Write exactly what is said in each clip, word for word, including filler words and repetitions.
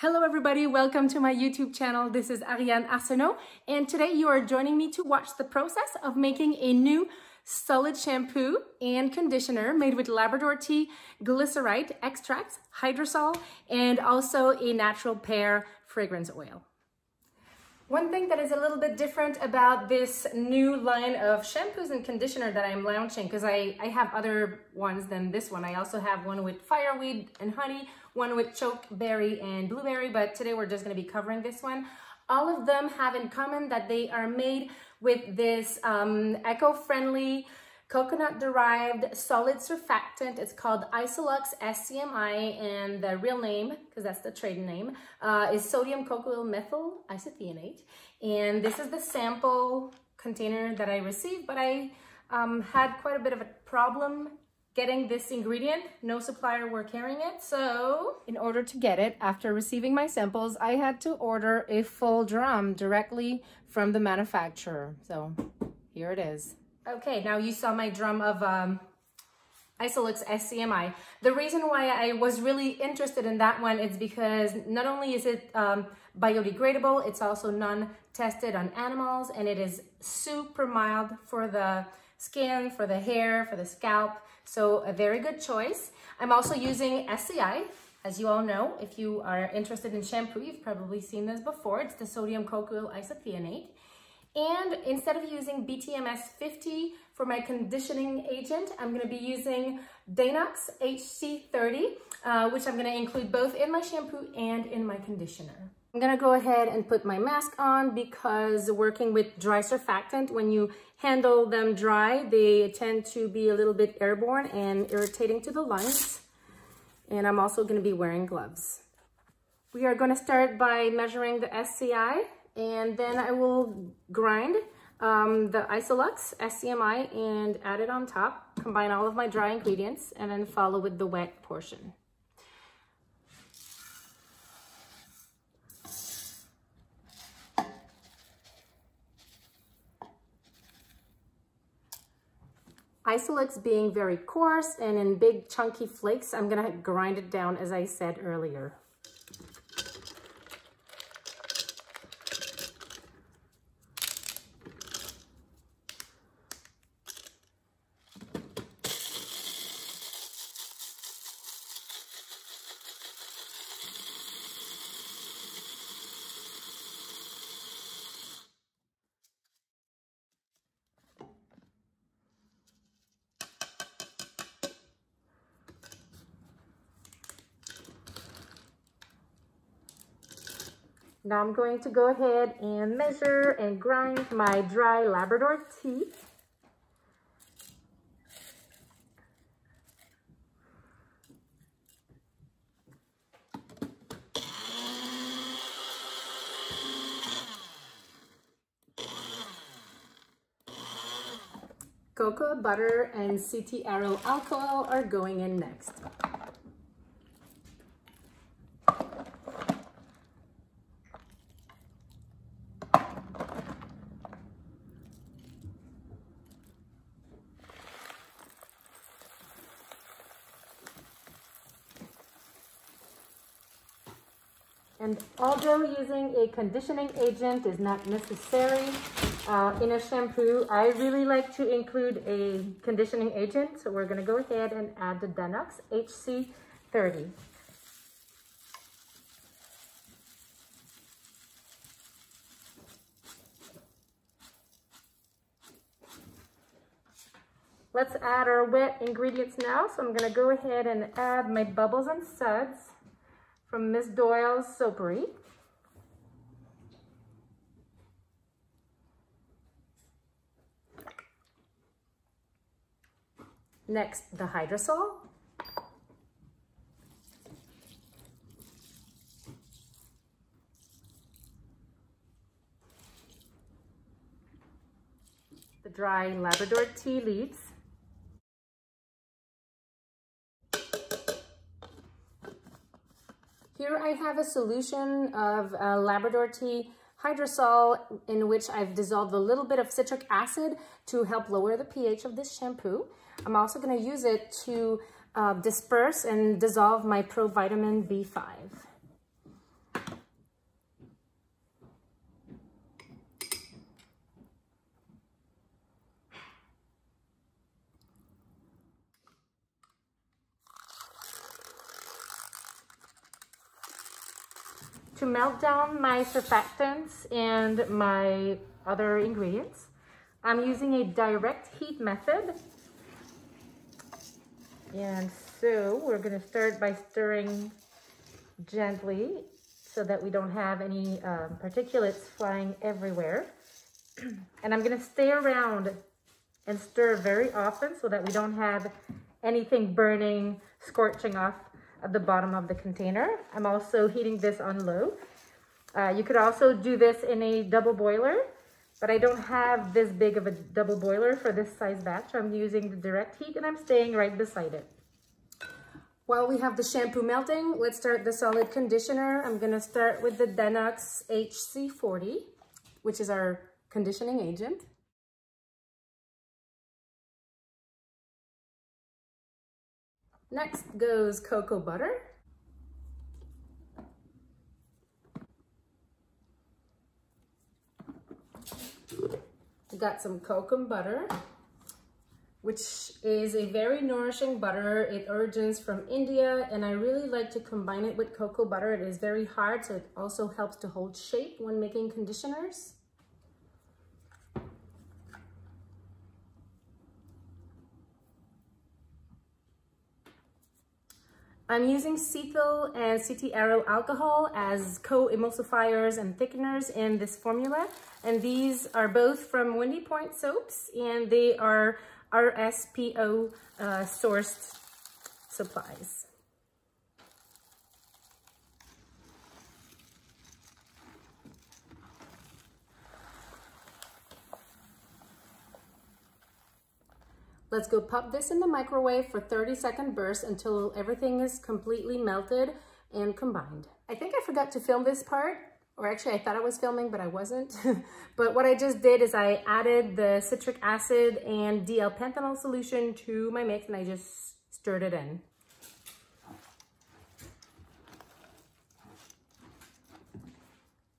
Hello everybody, welcome to my YouTube channel. This is Ariane Arsenault and today you are joining me to watch the process of making a new solid shampoo and conditioner made with Labrador tea, glycerite extracts, hydrosol, and also a natural pear fragrance oil. One thing that is a little bit different about this new line of shampoos and conditioner that I'm launching, because I, I have other ones than this one. I also have one with fireweed and honey, one with chokeberry and blueberry, but today we're just gonna be covering this one. All of them have in common that they are made with this um, eco-friendly, coconut-derived solid surfactant. It's called Iselux S C M I, and the real name, because that's the trade name, uh, is sodium cocoyl methyl isethionate. And this is the sample container that I received, but I um, had quite a bit of a problem getting this ingredient. No supplier were carrying it, so in order to get it, after receiving my samples, I had to order a full drum directly from the manufacturer. So here it is. Okay, now you saw my drum of um, Iselux S C M I. The reason why I was really interested in that one is because not only is it um, biodegradable, it's also non-tested on animals, and it is super mild for the skin, for the hair, for the scalp. So a very good choice. I'm also using S C I, as you all know. If you are interested in shampoo, you've probably seen this before. It's the sodium cocoyl isethionate. And instead of using B T M S fifty for my conditioning agent, I'm gonna be using Danox H C thirty, uh, which I'm gonna include both in my shampoo and in my conditioner. I'm gonna go ahead and put my mask on because working with dry surfactant, when you handle them dry, they tend to be a little bit airborne and irritating to the lungs. And I'm also gonna be wearing gloves. We are gonna start by measuring the S C I. And then I will grind um, the Iselux S C M I and add it on top, combine all of my dry ingredients, and then follow with the wet portion. Iselux being very coarse and in big chunky flakes, I'm gonna grind it down as I said earlier. Now I'm going to go ahead and measure and grind my dry Labrador tea. Cocoa butter and cetyl alcohol are going in next. And although using a conditioning agent is not necessary uh, in a shampoo, I really like to include a conditioning agent. So we're going to go ahead and add the Danox H C thirty. Let's add our wet ingredients now. So I'm going to go ahead and add my bubbles and suds from Miss Doyle's Soapery. Next, the hydrosol. The dry Labrador tea leaves. Here I have a solution of uh, Labrador tea hydrosol in which I've dissolved a little bit of citric acid to help lower the pH of this shampoo. I'm also going to use it to uh, disperse and dissolve my provitamin B five. to melt down my surfactants and my other ingredients, I'm using a direct heat method. And so we're going to start by stirring gently so that we don't have any um, particulates flying everywhere. And I'm going to stay around and stir very often so that we don't have anything burning, scorching off at the bottom of the container. I'm also heating this on low. Uh, you could also do this in a double boiler, but I don't have this big of a double boiler for this size batch. I'm using the direct heat and I'm staying right beside it. While we have the shampoo melting, let's start the solid conditioner. I'm gonna start with the Danox H C forty, which is our conditioning agent. Next goes cocoa butter. We got some kokum butter, which is a very nourishing butter. It originates from India, and I really like to combine it with cocoa butter. It is very hard, so it also helps to hold shape when making conditioners. I'm using cetyl and cetearyl alcohol as co-emulsifiers and thickeners in this formula. And these are both from Windy Point soaps, and they are R S P O uh, sourced supplies. Let's go pop this in the microwave for thirty second bursts until everything is completely melted and combined. I think I forgot to film this part, or actually I thought I was filming, but I wasn't. But what I just did is I added the citric acid and D L-panthenol solution to my mix, and I just stirred it in.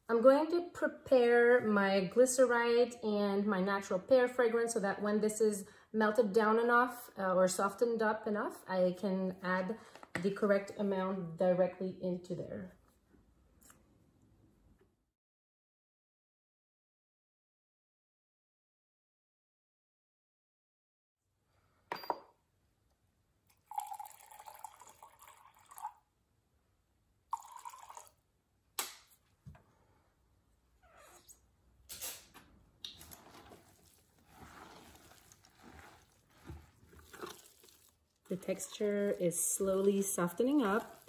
I'm going to prepare my glycerite and my natural pear fragrance so that when this is melted down enough uh, or softened up enough, I can add the correct amount directly into there. The texture is slowly softening up,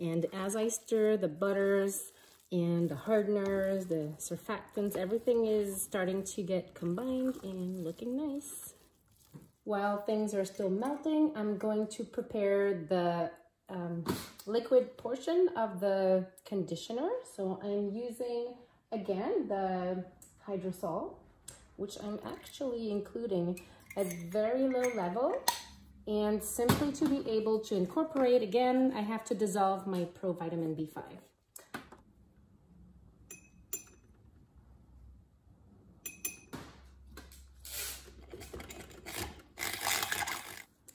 and as I stir, the butters and the hardeners, the surfactants, everything is starting to get combined and looking nice. While things are still melting, I'm going to prepare the um, liquid portion of the conditioner. So I'm using, again, the hydrosol, which I'm actually including at very low level. And simply to be able to incorporate, again, I have to dissolve my provitamin B five.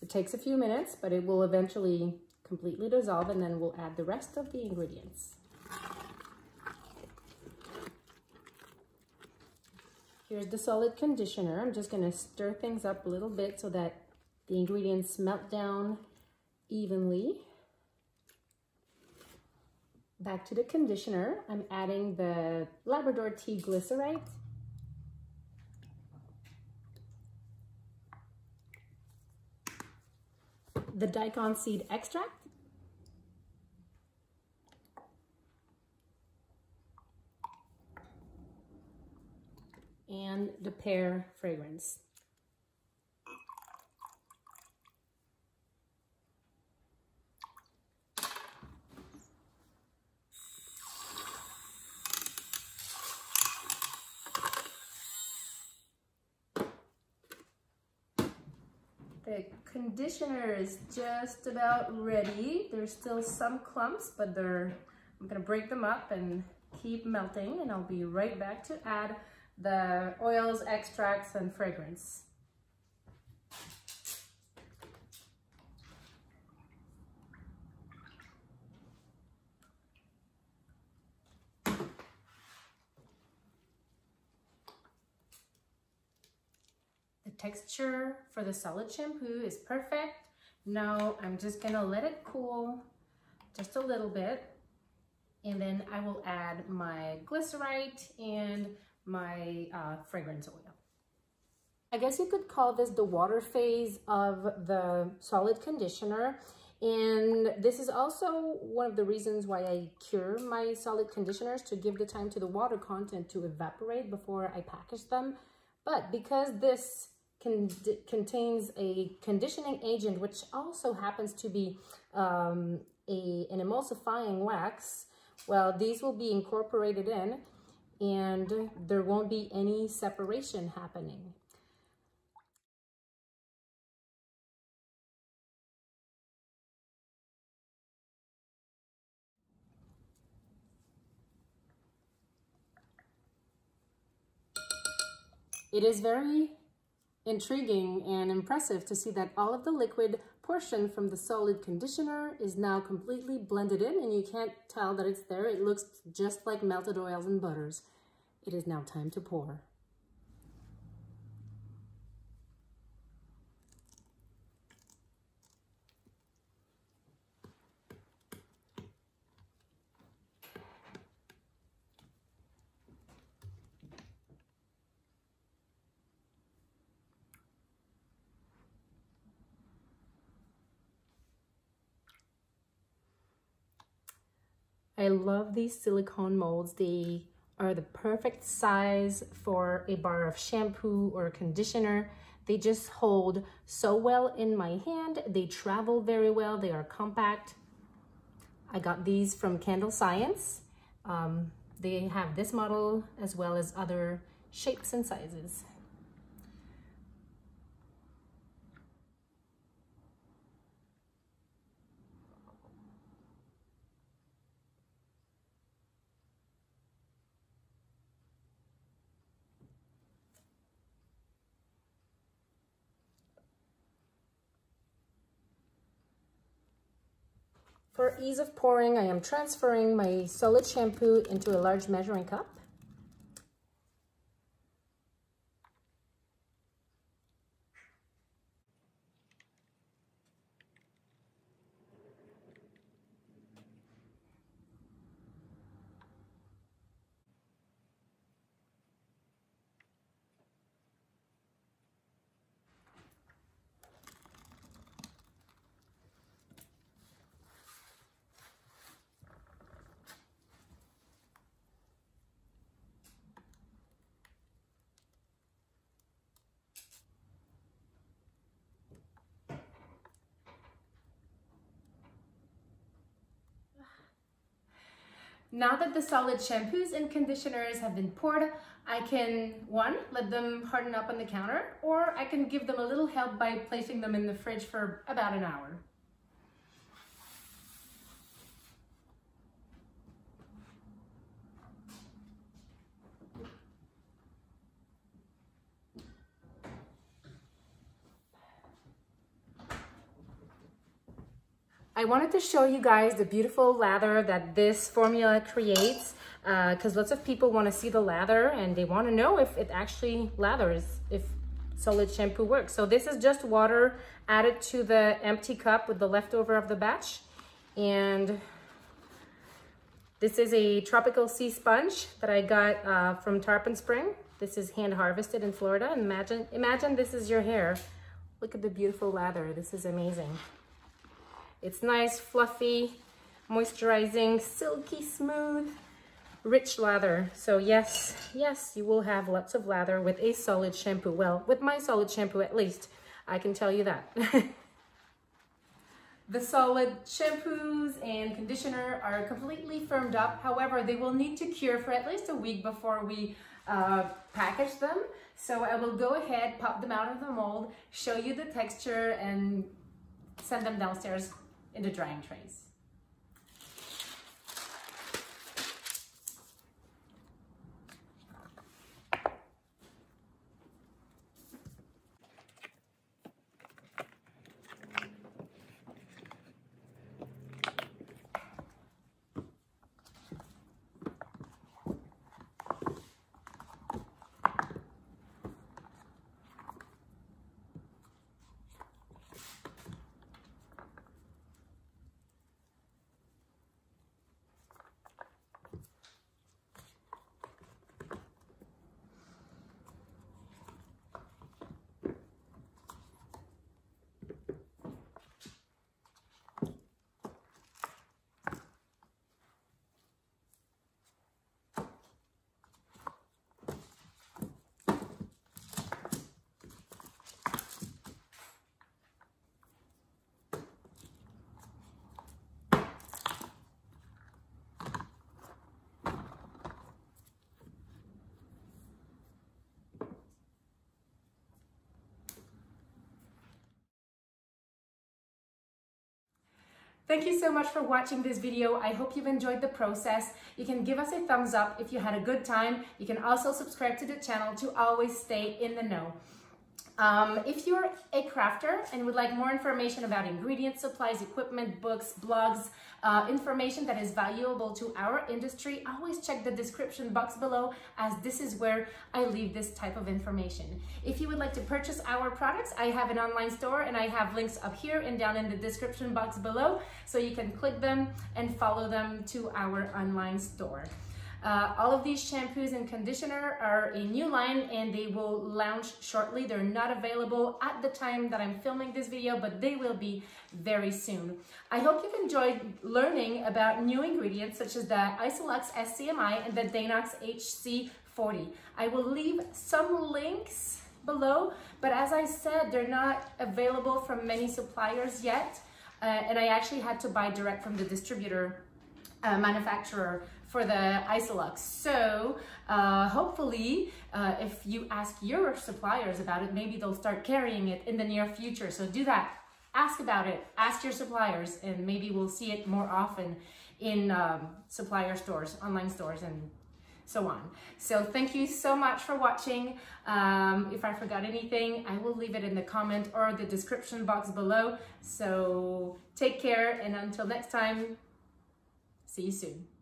It takes a few minutes, but it will eventually completely dissolve, and then we'll add the rest of the ingredients. Here's the solid conditioner. I'm just gonna stir things up a little bit so that the ingredients melt down evenly. Back to the conditioner, I'm adding the Labrador tea glycerite. The daikon seed extract. And the pear fragrance. The conditioner is just about ready. There's still some clumps, but they're, I'm gonna break them up and keep melting, and I'll be right back to add the oils, extracts, and fragrance. texture for the solid shampoo is perfect. Now I'm just gonna let it cool just a little bit, and then I will add my glycerite and my uh, fragrance oil. I guess you could call this the water phase of the solid conditioner. And this is also one of the reasons why I cure my solid conditioners, to give the time to the water content to evaporate before I package them. But because this con contains a conditioning agent, which also happens to be um, a, an emulsifying wax, well, these will be incorporated in and there won't be any separation happening. It is very intriguing and impressive to see that all of the liquid portion from the solid conditioner is now completely blended in, and you can't tell that it's there. It looks just like melted oils and butters. It is now time to pour. I love these silicone molds. They are the perfect size for a bar of shampoo or conditioner. They just hold so well in my hand. They travel very well. They are compact. I got these from Candle Science. Um, they have this model as well as other shapes and sizes. For ease of pouring, I am transferring my solid shampoo into a large measuring cup. Now that the solid shampoos and conditioners have been poured, I can, one, let them harden up on the counter, or I can give them a little help by placing them in the fridge for about an hour. I wanted to show you guys the beautiful lather that this formula creates, because uh, lots of people want to see the lather and they want to know if it actually lathers, if solid shampoo works. So this is just water added to the empty cup with the leftover of the batch. And this is a tropical sea sponge that I got uh, from Tarpon Spring. This is hand harvested in Florida. Imagine, imagine this is your hair. Look at the beautiful lather. This is amazing. It's nice, fluffy, moisturizing, silky smooth, rich lather. So yes, yes, you will have lots of lather with a solid shampoo. Well, with my solid shampoo at least, I can tell you that. The solid shampoos and conditioner are completely firmed up. However, they will need to cure for at least a week before we uh, package them. So I will go ahead, pop them out of the mold, show you the texture, and send them downstairs into drying trays. Thank you so much for watching this video. I hope you've enjoyed the process. You can give us a thumbs up if you had a good time. You can also subscribe to the channel to always stay in the know. Um, if you're a crafter and would like more information about ingredients, supplies, equipment, books, blogs, uh, information that is valuable to our industry, always check the description box below, as this is where I leave this type of information. If you would like to purchase our products, I have an online store and I have links up here and down in the description box below, so you can click them and follow them to our online store. Uh, all of these shampoos and conditioner are a new line and they will launch shortly. They're not available at the time that I'm filming this video, but they will be very soon. I hope you've enjoyed learning about new ingredients such as the Iselux S C M I and the Danox H C forty. I will leave some links below, but as I said, they're not available from many suppliers yet. Uh, and I actually had to buy direct from the distributor uh, manufacturer for the Iselux. So uh, hopefully uh, if you ask your suppliers about it, maybe they'll start carrying it in the near future. So do that, ask about it, ask your suppliers, and maybe we'll see it more often in um, supplier stores, online stores, and so on. So thank you so much for watching. Um, if I forgot anything, I will leave it in the comment or the description box below. So take care, and until next time, see you soon.